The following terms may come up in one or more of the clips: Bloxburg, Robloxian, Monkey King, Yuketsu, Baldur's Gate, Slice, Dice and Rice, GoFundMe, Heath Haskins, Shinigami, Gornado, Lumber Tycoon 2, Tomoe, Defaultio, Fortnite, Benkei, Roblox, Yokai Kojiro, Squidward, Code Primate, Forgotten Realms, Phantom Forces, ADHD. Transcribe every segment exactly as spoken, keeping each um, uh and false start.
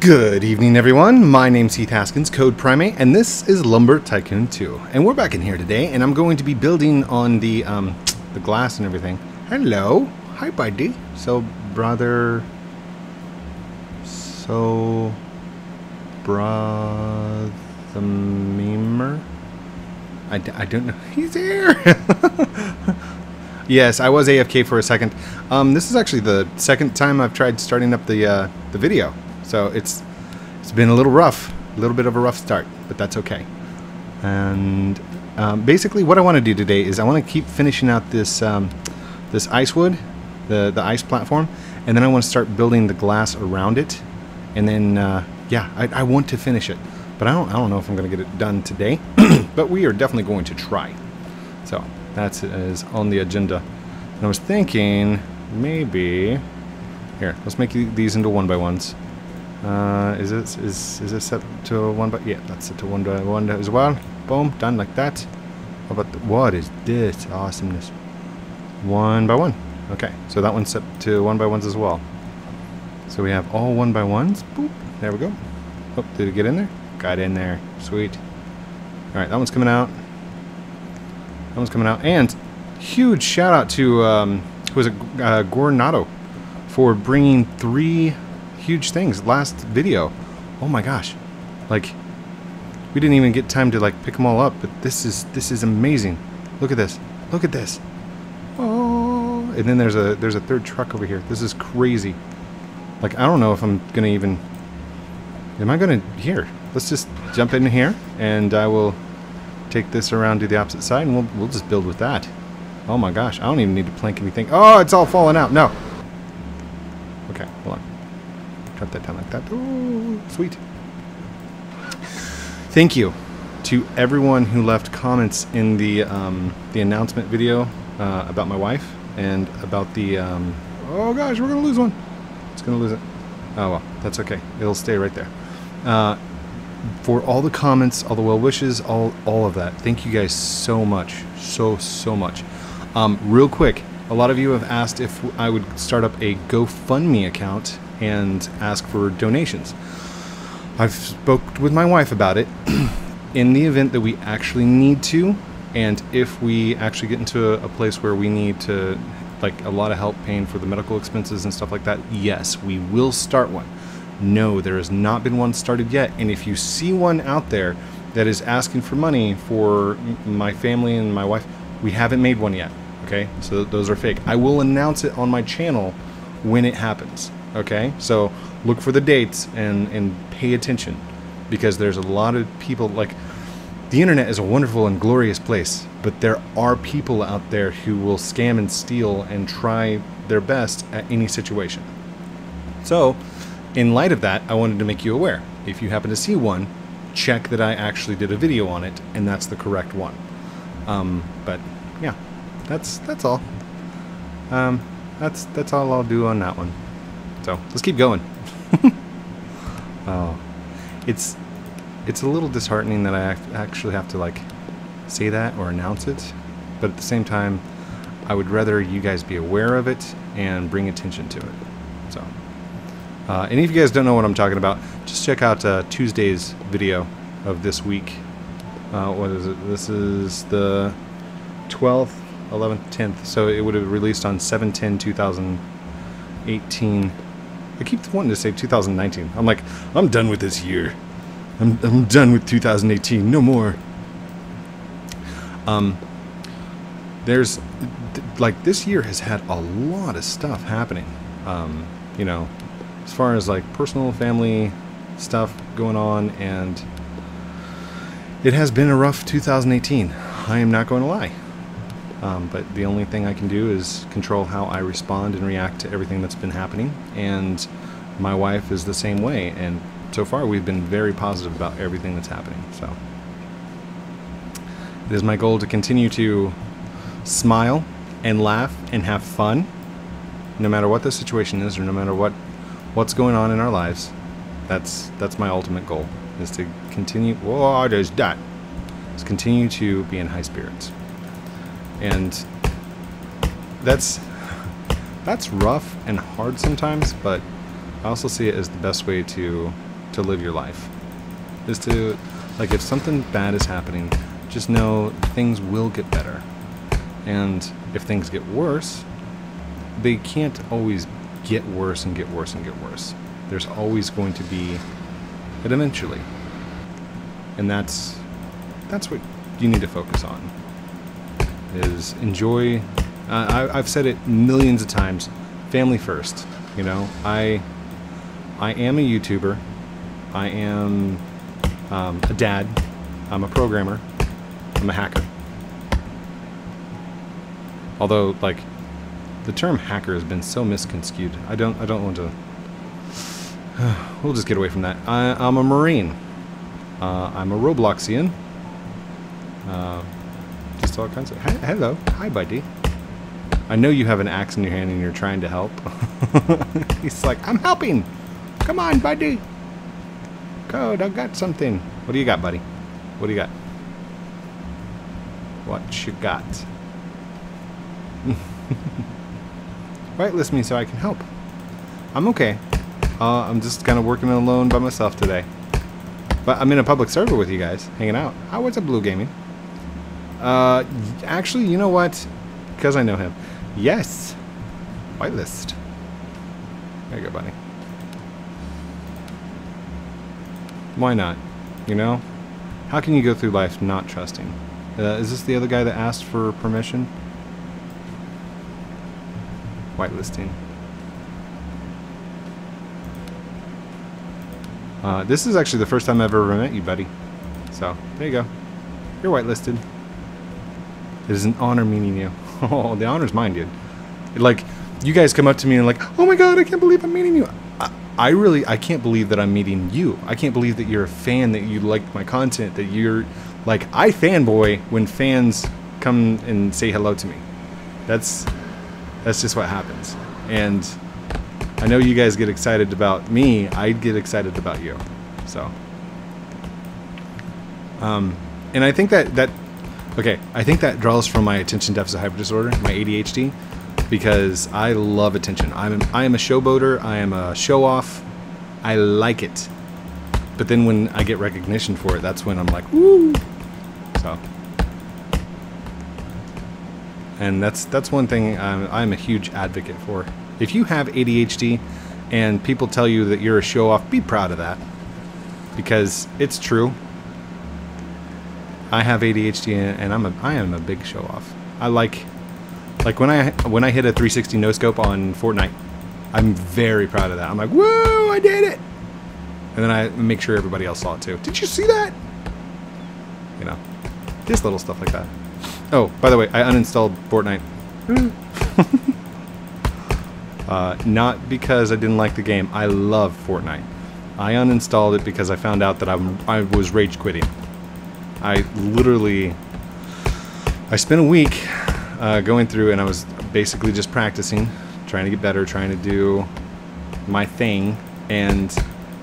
Good evening, everyone. My name's Heath Haskins, Code Primate, and this is Lumber Tycoon two. And we're back in here today, and I'm going to be building on the um, the glass and everything. Hello. Hi, buddy. So, brother... So... Brother... The memer? I, I don't know. He's here! Yes, I was A F K for a second. Um, this is actually the second time I've tried starting up the, uh, the video. So it's it's been a little rough, a little bit of a rough start, but that's okay. And um, basically, what I want to do today is I want to keep finishing out this um, this ice wood, the the ice platform, and then I want to start building the glass around it. And then uh, yeah, I, I want to finish it, but I don't I don't know if I'm going to get it done today. But we are definitely going to try. So that is on the agenda. And I was thinking maybe here, let's make these into one by ones. Uh, is it is is it set to one by yeah? That's set to one by one as well. Boom, done like that. How about the, what is this awesomeness? One by one. Okay, so that one's set to one by ones as well. So we have all one by ones. Boop. There we go. Oh, did it get in there? Got in there. Sweet. All right, that one's coming out. That one's coming out. And huge shout out to um, who is it? Uh, Gornado for bringing three. Huge things last video. Oh my gosh, like we didn't even get time to like pick them all up, but this is this is amazing. Look at this, look at this. Oh, and then there's a there's a third truck over here. This is crazy. Like, I don't know if I'm gonna even am I gonna here let's just jump in here, and I will take this around to the opposite side, and we'll, we'll just build with that. Oh my gosh, I don't even need to plank anything. Oh, it's all falling out. No, okay, hold on. Drop that down like that. Ooh, sweet. Thank you to everyone who left comments in the um, the announcement video uh, about my wife and about the... Um, oh gosh, we're going to lose one. It's going to lose it. Oh well, that's okay. It'll stay right there. Uh, for all the comments, all the well wishes, all, all of that. Thank you guys so much. So, so much. Um, real quick, a lot of you have asked if I would start up a GoFundMe account and ask for donations. I've spoke with my wife about it. In the event that we actually need to, and if we actually get into a, a place where we need to, like, a lot of help paying for the medical expenses and stuff like that, yes, we will start one. No, there has not been one started yet, and if you see one out there that is asking for money for my family and my wife, we haven't made one yet, okay? So those are fake. I will announce it on my channel when it happens. Okay, so look for the dates and, and pay attention, because there's a lot of people, like, the internet is a wonderful and glorious place, but there are people out there who will scam and steal and try their best at any situation. So in light of that, I wanted to make you aware. If you happen to see one, check that I actually did a video on it, and that's the correct one. Um, but yeah, that's, that's all. Um, that's, that's all I'll do on that one. So let's keep going. Oh, it's it's a little disheartening that I act actually have to, like, say that or announce it, but at the same time, I would rather you guys be aware of it and bring attention to it. So, uh, and if you guys don't know what I'm talking about, just check out uh, Tuesday's video of this week. Uh, what is it? This is the twelfth, eleventh, tenth. So it would have released on seven ten two thousand eighteen. I keep wanting to say two thousand nineteen. I'm like, I'm done with this year. I'm, I'm done with two thousand eighteen. No more. Um, there's, th like, this year has had a lot of stuff happening. Um, you know, as far as, like, personal, family stuff going on, and it has been a rough two thousand eighteen. I am not going to lie. Um, but the only thing I can do is control how I respond and react to everything that's been happening, and my wife is the same way, and so far we've been very positive about everything that's happening. So it is my goal to continue to smile and laugh and have fun, no matter what the situation is, or no matter what what's going on in our lives. That's that's my ultimate goal, is to continue what is that is continue to be in high spirits. And that's that's rough and hard sometimes, but I also see it as the best way to to live your life. Is to, like, if something bad is happening, just know things will get better. And if things get worse, they can't always get worse and get worse and get worse. There's always going to be it eventually. And that's that's what you need to focus on, is enjoy. Uh, I, I've said it millions of times, family first. You know, I, I am a YouTuber. I am um, a dad. I'm a programmer. I'm a hacker. Although, like, the term hacker has been so misconstrued. I don't, I don't want to, we'll just get away from that. I, I'm a Marine. Uh, I'm a Robloxian. Uh, just all kinds of, hi, hello, hi buddy. I know you have an axe in your hand and you're trying to help. He's like, I'm helping. Come on, buddy. Code, I got something. What do you got, buddy? What do you got? What you got? Whitelist me so I can help. I'm okay. Uh, I'm just kind of working alone by myself today. But I'm in a public server with you guys, hanging out. Oh, what's up, Blue Gaming? Uh, actually, you know what? Because I know him. Yes. Whitelist. There you go, buddy. Why not? You know? How can you go through life not trusting? Uh, is this the other guy that asked for permission? Whitelisting. Uh, this is actually the first time I've ever met you, buddy. So, there you go. You're whitelisted. It is an honor meeting you. Oh, the honor's mine, dude. It, like, you guys come up to me and like, oh my god, I can't believe I'm meeting you. I, I really, I can't believe that I'm meeting you. I can't believe that you're a fan, that you like my content, that you're, like, I fanboy when fans come and say hello to me. That's... That's just what happens. And I know you guys get excited about me. I'd get excited about you. So. Um, and I think that, that, okay, I think that draws from my attention deficit hyper disorder, my A D H D, because I love attention. I'm, I am a showboater. I am a show off. I like it. But then when I get recognition for it, that's when I'm like, woo. So. And that's that's one thing I'm, I'm a huge advocate for. If you have A D H D and people tell you that you're a show-off, be proud of that. Because it's true. I have A D H D and I'm a, I am a big show-off. I like... Like when I, when I hit a three sixty no-scope on Fortnite, I'm very proud of that. I'm like, woo, I did it! And then I make sure everybody else saw it too. Did you see that? You know, just little stuff like that. Oh, by the way, I uninstalled Fortnite. uh, not because I didn't like the game. I love Fortnite. I uninstalled it because I found out that I'm, I was rage quitting. I literally... I spent a week uh, going through and I was basically just practicing, trying to get better, trying to do my thing, and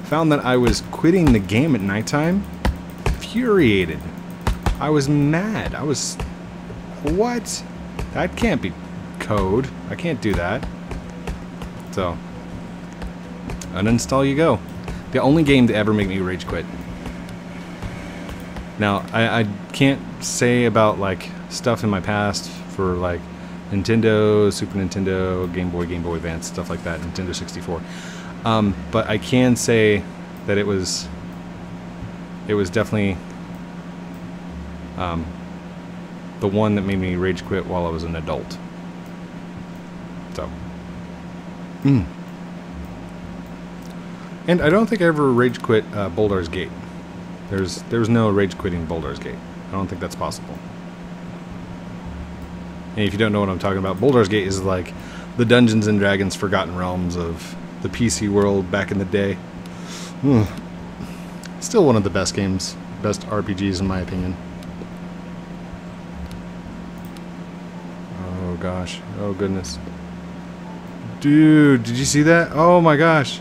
found that I was quitting the game at nighttime. Infuriated. I was mad. I was... What? That can't be code. I can't do that. So, uninstall you go. The only game to ever make me rage quit. Now, I, I can't say about, like, stuff in my past for, like, Nintendo, Super Nintendo, Game Boy, Game Boy Advance, stuff like that, Nintendo sixty-four. Um, but I can say that it was, it was definitely... Um, the one that made me rage quit while I was an adult. So. Mm. And I don't think I ever rage quit uh, Baldur's Gate. There's there's no rage quitting Baldur's Gate. I don't think that's possible. And if you don't know what I'm talking about, Baldur's Gate is like the Dungeons and Dragons Forgotten Realms of the P C world back in the day. Mm. Still one of the best games, best R P Gs in my opinion. Gosh. Oh goodness. Dude, did you see that? Oh my gosh.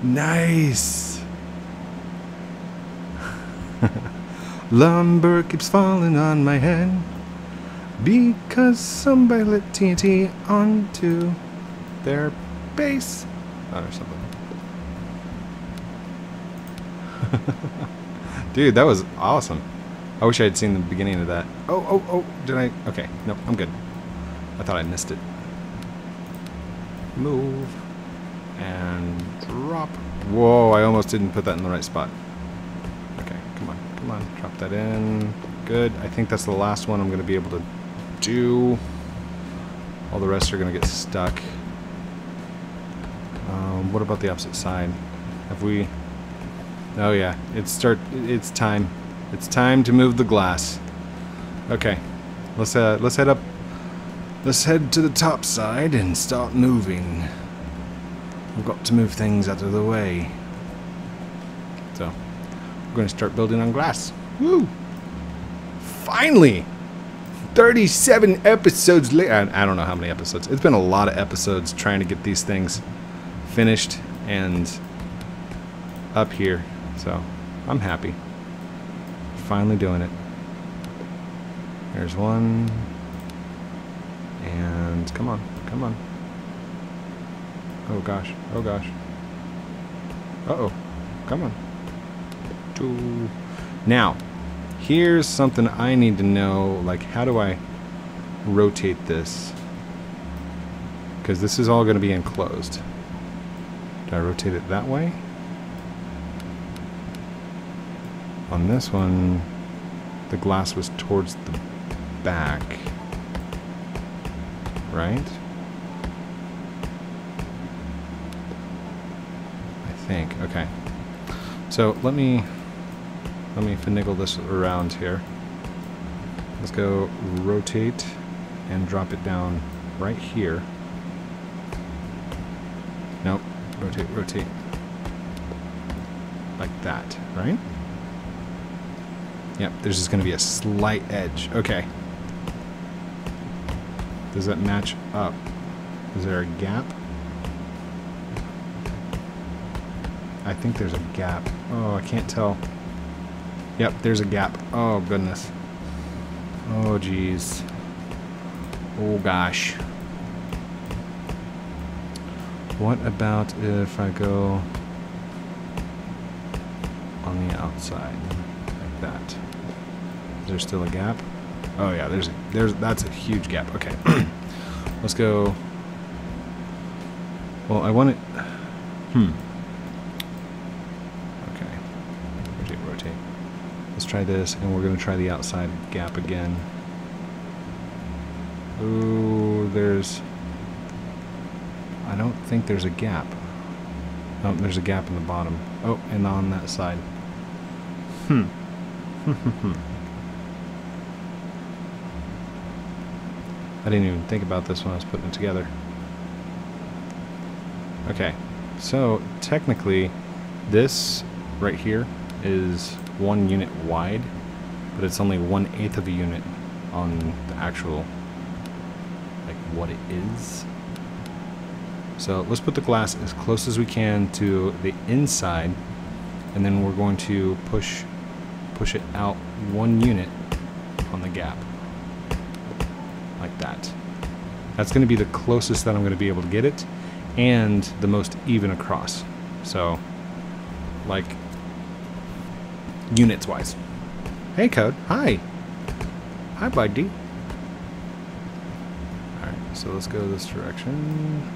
Nice. Lumber keeps falling on my head because somebody lit T N T onto their base or something. Dude, that was awesome. I wish I had seen the beginning of that. Oh, oh, oh, did I? Okay, nope, I'm good. I thought I missed it. Move. And drop. Whoa, I almost didn't put that in the right spot. Okay, come on, come on, drop that in. Good, I think that's the last one I'm going to be able to do. All the rest are going to get stuck. Um, what about the opposite side? Have we... Oh yeah, it's start. It's time. It's time to move the glass. Okay, let's uh, let's head up. Let's head to the top side and start moving. I've got to move things out of the way. So, we're going to start building on glass. Woo! Finally, thirty-seven episodes later. I don't know how many episodes. It's been a lot of episodes trying to get these things finished and up here. So, I'm happy. Finally doing it. There's one. And come on, come on. Oh gosh, oh gosh. Uh-oh, come on. Two. Now, here's something I need to know, like how do I rotate this? Because this is all going to be enclosed. Do I rotate it that way? On this one, the glass was towards the back, right? I think, okay. So let me, let me finagle this around here. Let's go rotate and drop it down right here. Nope, rotate, rotate. Like that, right? Yep, there's just going to be a slight edge. Okay. Does that match up? Is there a gap? I think there's a gap. Oh, I can't tell. Yep, there's a gap. Oh, goodness. Oh, geez. Oh, gosh. What about if I go on the outside? Like that. There's still a gap. Oh yeah, there's a, there's that's a huge gap. Okay, let's go. Well, I want it. Hmm. Okay. Rotate, rotate. Let's try this, and we're gonna try the outside gap again. Ooh, there's. I don't think there's a gap. Oh, there's a gap in the bottom. Oh, and on that side. Hmm. I didn't even think about this when I was putting it together. Okay, so technically this right here is one unit wide, but it's only one eighth of a unit on the actual, like what it is. So let's put the glass as close as we can to the inside, and then we're going to push push it out one unit on the gap, like that. That's going to be the closest that I'm going to be able to get it, and the most even across. So, like, units wise. Hey, Code. Hi. Hi, buddy. All right, so let's go this direction,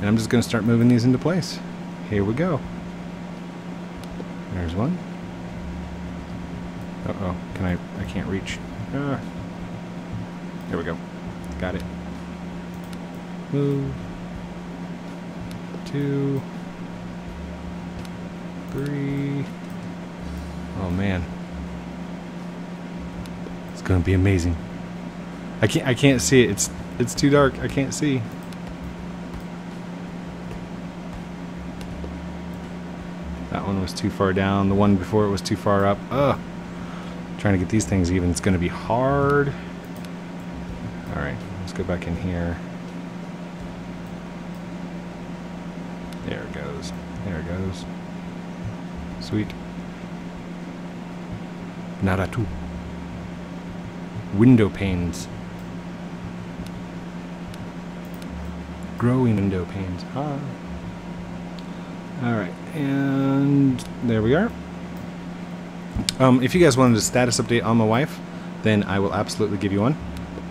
and I'm just going to start moving these into place. Here we go. There's one. Uh-oh, can I, I can't reach. Ah. There we go. Got it. Move. Two. Three. Oh, man. It's gonna be amazing. I can't, I can't see it. It's, it's too dark. I can't see. That one was too far down. The one before it was too far up. Ugh. Trying to get these things even, it's going to be hard. Alright, let's go back in here. There it goes. There it goes. Sweet. Naratu. Window panes. Growing window panes. Ah. Alright, and there we are. Um, if you guys wanted a status update on my wife, then I will absolutely give you one.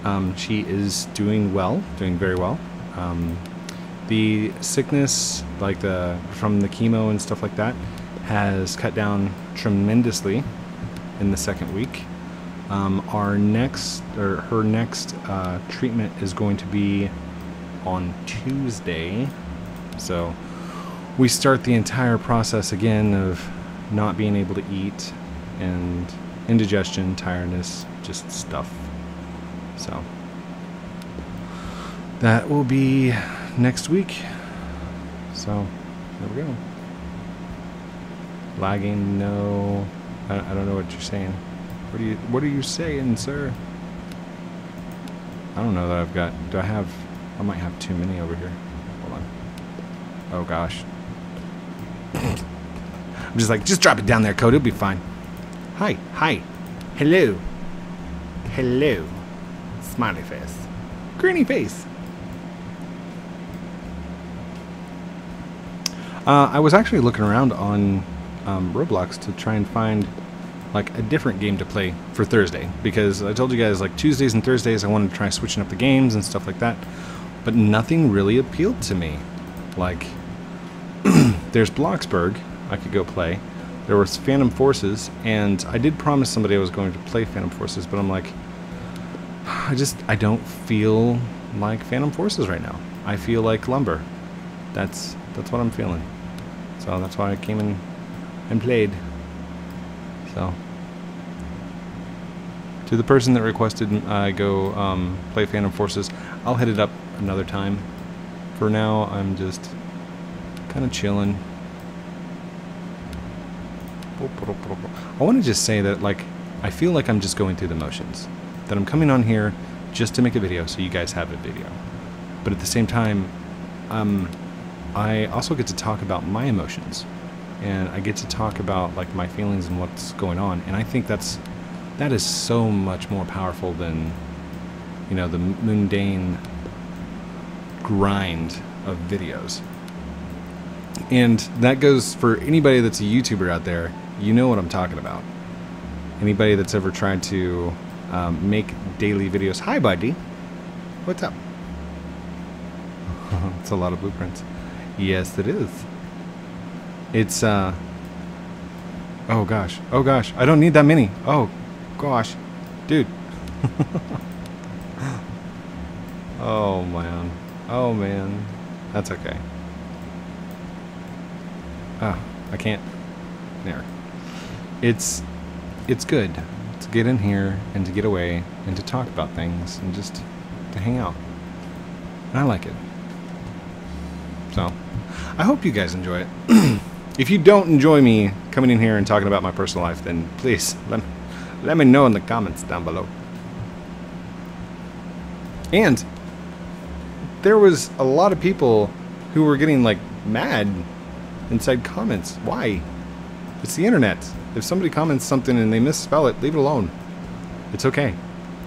Um, she is doing well, doing very well. Um, the sickness, like the from the chemo and stuff like that, has cut down tremendously in the second week. Um, our next, or her next uh, treatment is going to be on Tuesday, so we start the entire process again of not being able to eat and indigestion, tiredness, just stuff. So that will be next week. So there we go. Lagging? No, I, I don't know what you're saying. What do you? What are you saying, sir? I don't know that I've got. Do I have? I might have too many over here. Hold on. Oh gosh. I'm just like, just drop it down there, Code. It'll be fine. Hi, hi, hello, hello, smiley face, grinny face. Uh, I was actually looking around on um, Roblox to try and find like a different game to play for Thursday, because I told you guys like Tuesdays and Thursdays I wanted to try switching up the games and stuff like that, but nothing really appealed to me. Like there's Bloxburg I could go play. There was Phantom Forces, and I did promise somebody I was going to play Phantom Forces, but I'm like, I just, I don't feel like Phantom Forces right now. I feel like Lumber. That's, that's what I'm feeling. So that's why I came in and played. So, to the person that requested I go um, play Phantom Forces, I'll hit it up another time. For now, I'm just kind of chilling. I want to just say that, like, I feel like I'm just going through the motions. That I'm coming on here just to make a video so you guys have a video. But at the same time, um, I also get to talk about my emotions. And I get to talk about, like, my feelings and what's going on. And I think that's, that is so much more powerful than, you know, the mundane grind of videos. And that goes for anybody that's a YouTuber out there. You know what I'm talking about. Anybody that's ever tried to um, make daily videos. Hi, buddy. What's up? It's a lot of blueprints. Yes, it is. It's, uh... oh, gosh. Oh, gosh. I don't need that many. Oh, gosh. Dude. Oh, man. Oh, man. That's okay. Ah, I can't. There. It's, it's good to get in here and to get away and to talk about things and just to hang out. And I like it. So, I hope you guys enjoy it. If you don't enjoy me coming in here and talking about my personal life, then please let me, let me know in the comments down below. And there was a lot of people who were getting like mad inside comments. Why? It's the internet. If somebody comments something and they misspell it, leave it alone. It's okay.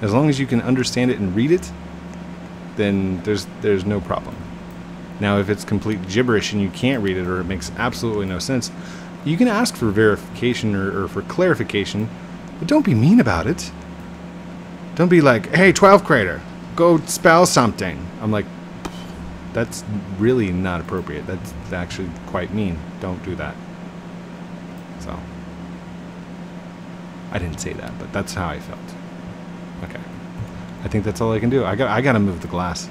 As long as you can understand it and read it, then there's there's no problem. Now, if it's complete gibberish and you can't read it or it makes absolutely no sense, you can ask for verification or, or for clarification, but don't be mean about it. Don't be like, hey, twelfth grader, go spell something. I'm like, that's really not appropriate. That's actually quite mean. Don't do that. So, I didn't say that, but that's how I felt. Okay. I think that's all I can do. I got, I gotta move the glass.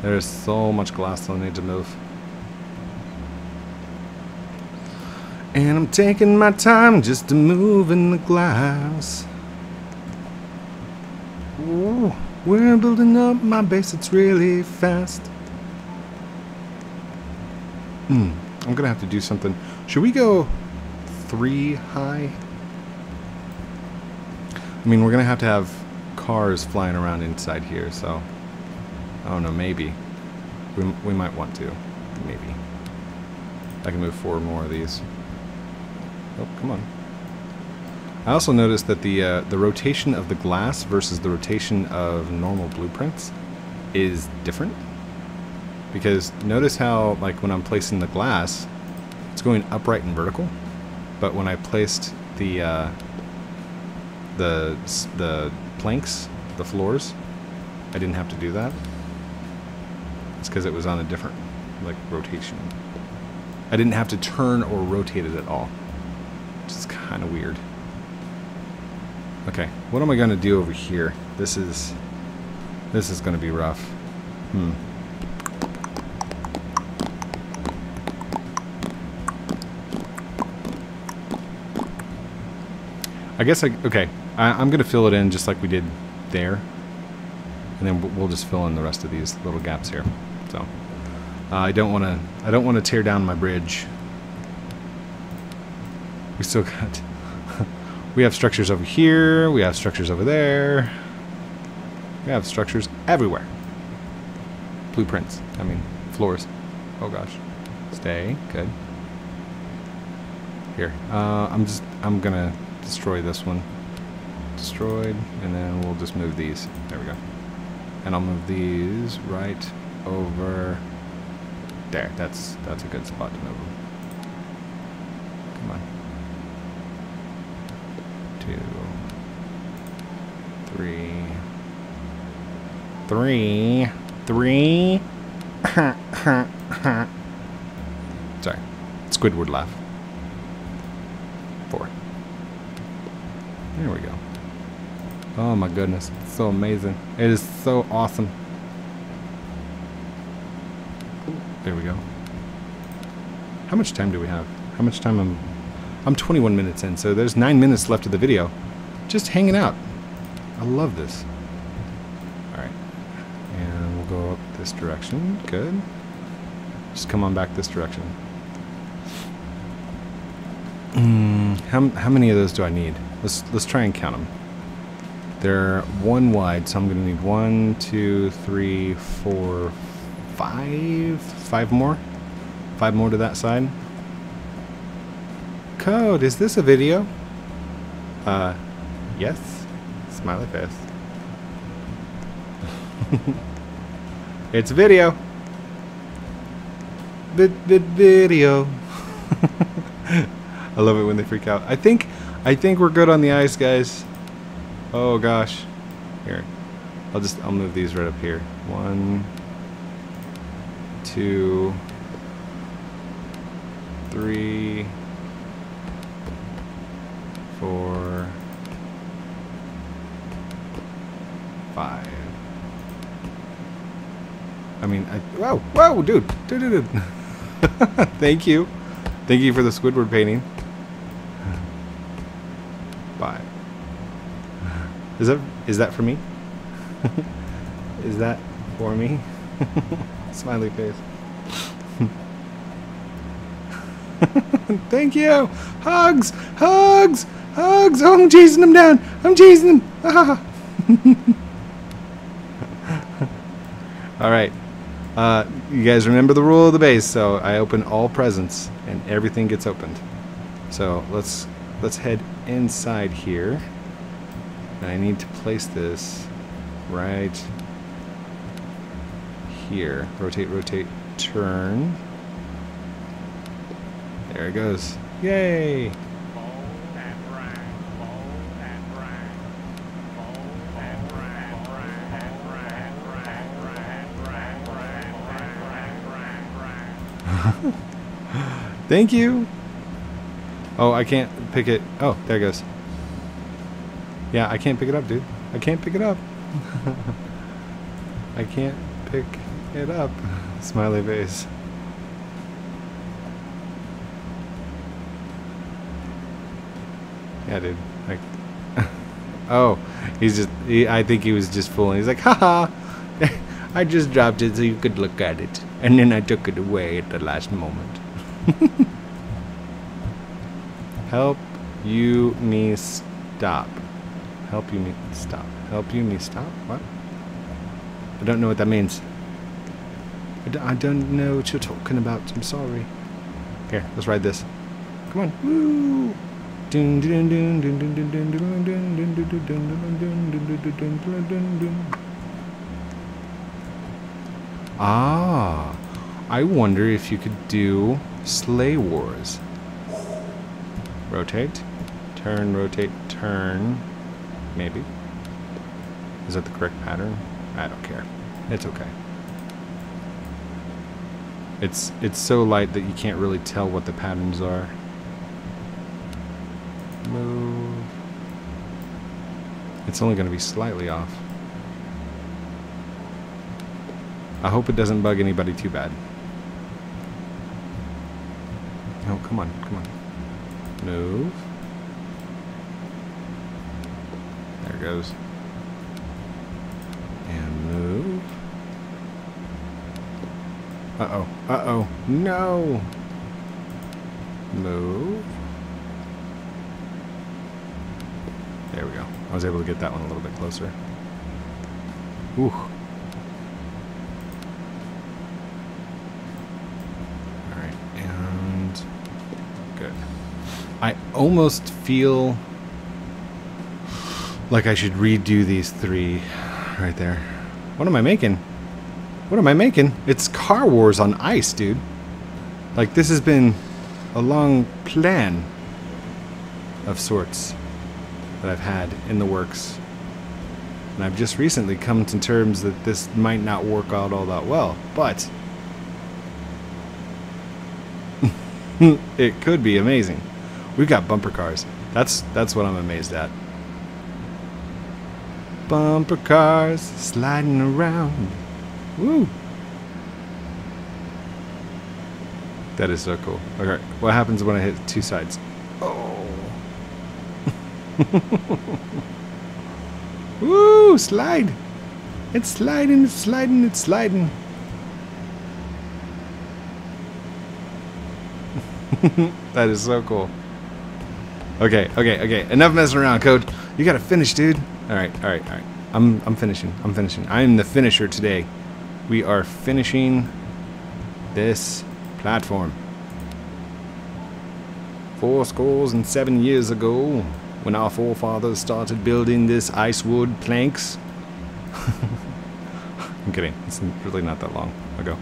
There's so much glass that I need to move. And I'm taking my time just to move in the glass. Ooh, we're building up my base. It's really fast. Hmm. I'm gonna have to do something. Should we go three high? I mean, we're gonna have to have cars flying around inside here, so I don't know, maybe we, we might want to, maybe I can move four more of these. Oh, come on. I also noticed that the uh, the rotation of the glass versus the rotation of normal blueprints is different, because notice how, like, when I'm placing the glass, it's going upright and vertical, but when I placed the uh, the the planks, the floors, I didn't have to do that. It's because it was on a different like rotation. I didn't have to turn or rotate it at all, which is kind of weird. Okay, what am I gonna do over here? This is this is gonna be rough. Hmm. I guess I, okay, I, I'm gonna fill it in just like we did there, and then we'll just fill in the rest of these little gaps here. So uh, I don't want to I don't want to tear down my bridge. We still got we have structures over here, we have structures over there, we have structures everywhere. Blueprints, I mean floors. Oh gosh, stay good here. Uh, I'm just I'm gonna destroy this one. Destroyed, and then we'll just move these. There we go. And I'll move these right over there. That's that's a good spot to move them. Come on. Two, three, three, three. Sorry, Squidward laugh. Four. There we go. Oh my goodness, it's so amazing. It is so awesome. There we go. How much time do we have? How much time am I'm twenty-one minutes in, so there's nine minutes left of the video. Just hanging out. I love this. Alright. And we'll go up this direction. Good. Just come on back this direction. Mm, how, how many of those do I need? Let's let's try and count them. They're one wide, so I'm gonna need one, two, three, four, five, five more, five more to that side. Code, is this a video? Uh, yes. Smiley face. It's video. Vid vid video. I love it when they freak out. I think I think we're good on the eyes, guys. Oh gosh. Here. I'll just I'll move these right up here. One, two, three, four, five. I mean I whoa, whoa, dude. Dude, dude, dude. Thank you. Thank you for the Squidward painting. Five. Is that is that for me? Is that for me? Smiley face. Thank you. Hugs, hugs, hugs. Oh, I'm chasing them down. I'm chasing them. Ah. All right. Uh, you guys remember the rule of the base, so I open all presents and everything gets opened. So let's let's head inside here. And I need to place this right here. Rotate, rotate, turn. There it goes. Yay! Thank you! Oh, I can't pick it. Oh, there it goes. Yeah, I can't pick it up, dude. I can't pick it up. I can't pick it up. Smiley face. Yeah, dude. Like, oh, he's just. He, I think he was just fooling. He's like, haha. I just dropped it so you could look at it, and then I took it away at the last moment. Help you me stop. Help you me stop. Help you me stop? What? I don't know what that means. I don't, I don't know what you're talking about. I'm sorry. Here, let's ride this. Come on. Woo! Ah, I wonder if you could do Slay Wars. Rotate. Turn, rotate, turn. Maybe. Is that the correct pattern? I don't care. It's okay. It's it's so light that you can't really tell what the patterns are. Move. It's only going to be slightly off. I hope it doesn't bug anybody too bad. Oh, come on, come on. Move. There it goes. And move. Uh-oh, uh-oh, no! Move. There we go. I was able to get that one a little bit closer. Ooh. I almost feel like I should redo these three right there. What am I making? What am I making? It's Car Wars on ice, dude. Like, this has been a long plan of sorts that I've had in the works. And I've just recently come to terms that this might not work out all that well, but it could be amazing. We've got bumper cars. That's that's what I'm amazed at. Bumper cars sliding around. Woo! That is so cool. Okay, what happens when I hit two sides? Oh! Woo! Slide! It's sliding, it's sliding, it's sliding. That is so cool. Okay, okay, okay. Enough messing around, Code. You gotta finish, dude. All right, all right, all right. I'm, I'm finishing. I'm finishing. I am the finisher today. We are finishing this platform. Four scores and seven years ago, when our forefathers started building this icewood planks. I'm kidding. It's really not that long ago.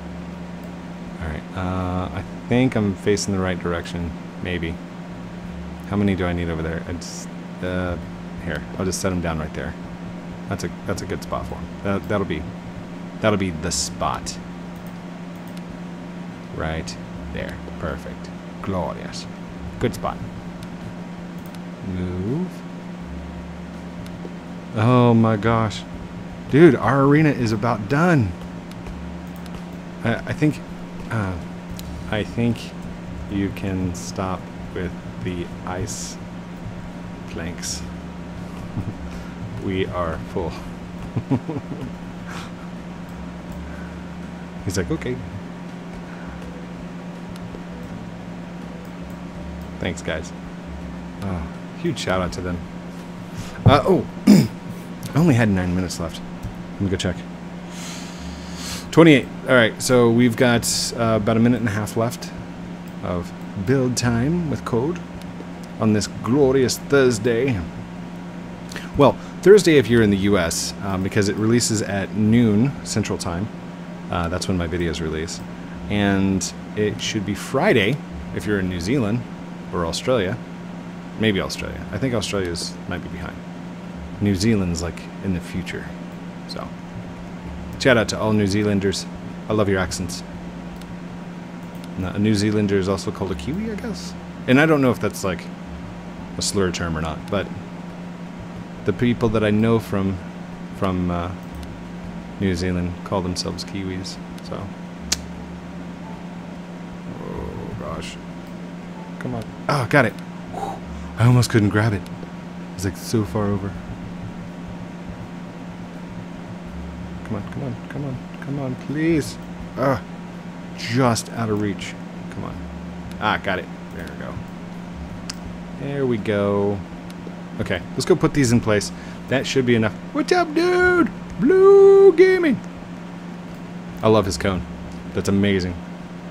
All right. Uh, I think I'm facing the right direction. Maybe. How many do I need over there? I just, uh, here, I'll just set them down right there. That's a that's a good spot for them. That, that'll be that'll be the spot. Right there, perfect, glorious, good spot. Move. Oh my gosh, dude, our arena is about done. I I think, uh, I think you can stop with the ice planks. We are full. He's like, okay. Thanks, guys. Uh, huge shout out to them. Uh, oh, I only had nine minutes left. Let me go check. twenty-eight. All right, so we've got uh, about a minute and a half left of build time with Code on this glorious Thursday. Well, Thursday if you're in the U S, um, because it releases at noon Central Time. Uh, that's when my videos release. And it should be Friday if you're in New Zealand or Australia. Maybe Australia. I think Australia's might be behind. New Zealand's like in the future. So, shout out to all New Zealanders. I love your accents. A New Zealander is also called a Kiwi, I guess. And I don't know if that's like a slur term or not, but the people that I know from from uh, New Zealand call themselves Kiwis. So, oh gosh, come on! Oh, got it! Whew. I almost couldn't grab it. It's like so far over. Come on! Come on! Come on! Come on! Please! Ah. Just out of reach. Come on. Ah, got it. There we go. There we go. Okay, let's go put these in place. That should be enough. What's up, dude? Blue Gaming. I love his cone. That's amazing.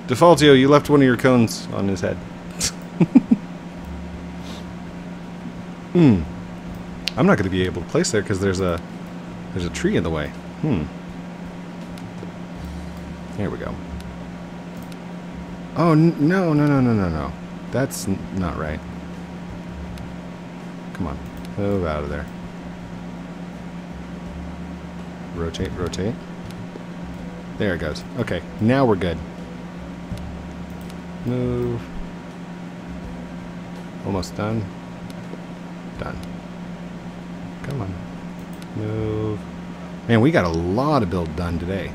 Defaultio, you left one of your cones on his head. Hmm. I'm not going to be able to place there because there's a there's a tree in the way. Hmm. There we go. Oh, no, no, no, no, no, no. That's n not right. Come on. Move out of there. Rotate, rotate. There it goes. Okay, now we're good. Move. Almost done. Done. Come on. Move. Man, we got a lot of build done today.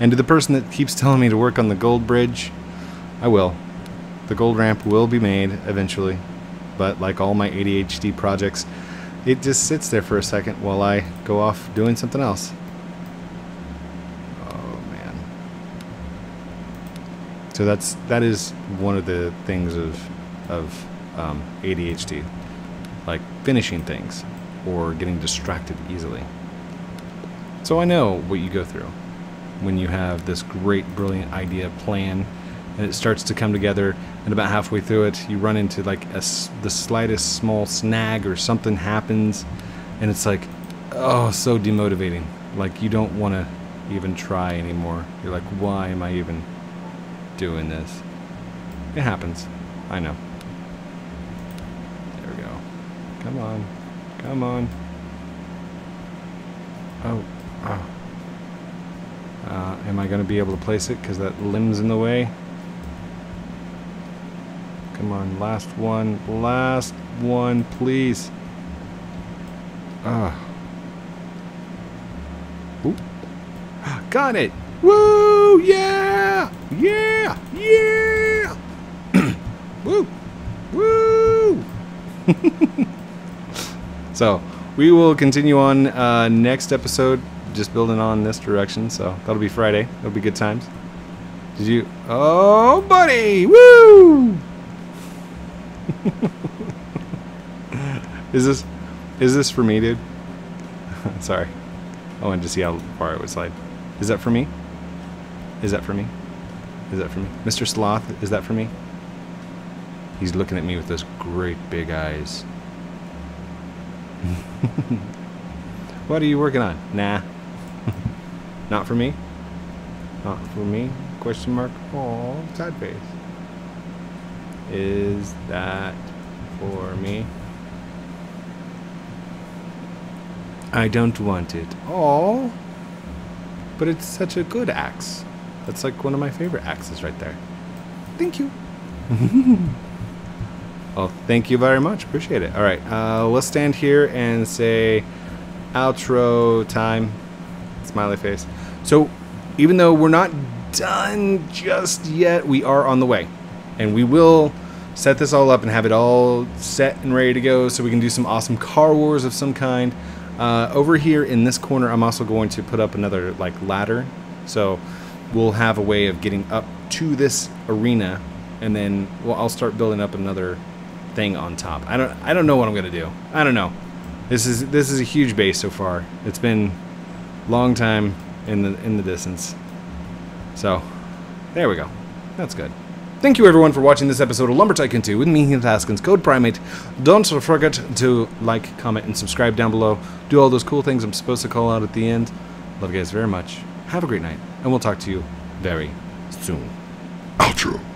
And to the person that keeps telling me to work on the gold bridge, I will. The gold ramp will be made eventually. But like all my A D H D projects, it just sits there for a second while I go off doing something else. Oh, man. So that's, that is one of the things of, of um, A D H D. Like finishing things or getting distracted easily. So I know what you go through when you have this great, brilliant idea, plan, and it starts to come together, and about halfway through it, you run into like a, the slightest small snag or something happens, and it's like, oh, so demotivating. Like, you don't want to even try anymore. You're like, why am I even doing this? It happens. I know. There we go. Come on. Come on. Oh. Oh. Uh, am I going to be able to place it because that limb's in the way? Come on, last one, last one, please. Ah. Ooh. Got it! Woo! Yeah! Yeah! Yeah! Woo! Woo! So, we will continue on uh, next episode. Just building on this direction, so that'll be Friday. It'll be good times. Did you? Oh, buddy! Woo! Is this? Is this for me, dude? Sorry. I wanted to see how far it would slide. Is that for me? Is that for me? Is that for me? Mister Sloth, is that for me? He's looking at me with those great big eyes. What are you working on? Nah. Not for me? Not for me? Question mark. Oh, sad face. Is that for me? I don't want it. Oh. But it's such a good axe. That's like one of my favorite axes right there. Thank you. Oh, thank you very much. Appreciate it. All right. Uh, let's stand here and say... outro time. Smiley face. So even though we're not done just yet, we are on the way, and we will set this all up and have it all set and ready to go so we can do some awesome car wars of some kind. Uh, over here in this corner, I'm also going to put up another like ladder, so we'll have a way of getting up to this arena, and then well, I'll start building up another thing on top. I don't I don't know what I'm gonna do. I don't know. This is this is a huge base so far. It's been a long time in the in the distance. So, there we go. That's good. Thank you everyone for watching this episode of Lumber Tycoon two with me, Heath Haskins, Code Primate. Don't forget to like, comment, and subscribe down below. Do all those cool things I'm supposed to call out at the end. Love you guys very much. Have a great night, and we'll talk to you very soon. Outro.